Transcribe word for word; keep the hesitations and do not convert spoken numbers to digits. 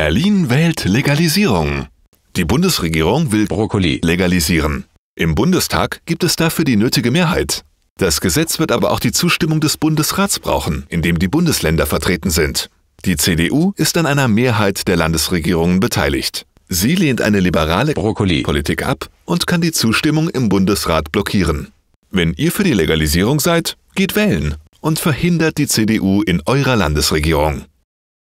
Berlin wählt Legalisierung. Die Bundesregierung will Brokkoli legalisieren. Im Bundestag gibt es dafür die nötige Mehrheit. Das Gesetz wird aber auch die Zustimmung des Bundesrats brauchen, in dem die Bundesländer vertreten sind. Die C D U ist an einer Mehrheit der Landesregierungen beteiligt. Sie lehnt eine liberale Brokkoli-Politik ab und kann die Zustimmung im Bundesrat blockieren. Wenn ihr für die Legalisierung seid, geht wählen und verhindert die C D U in eurer Landesregierung.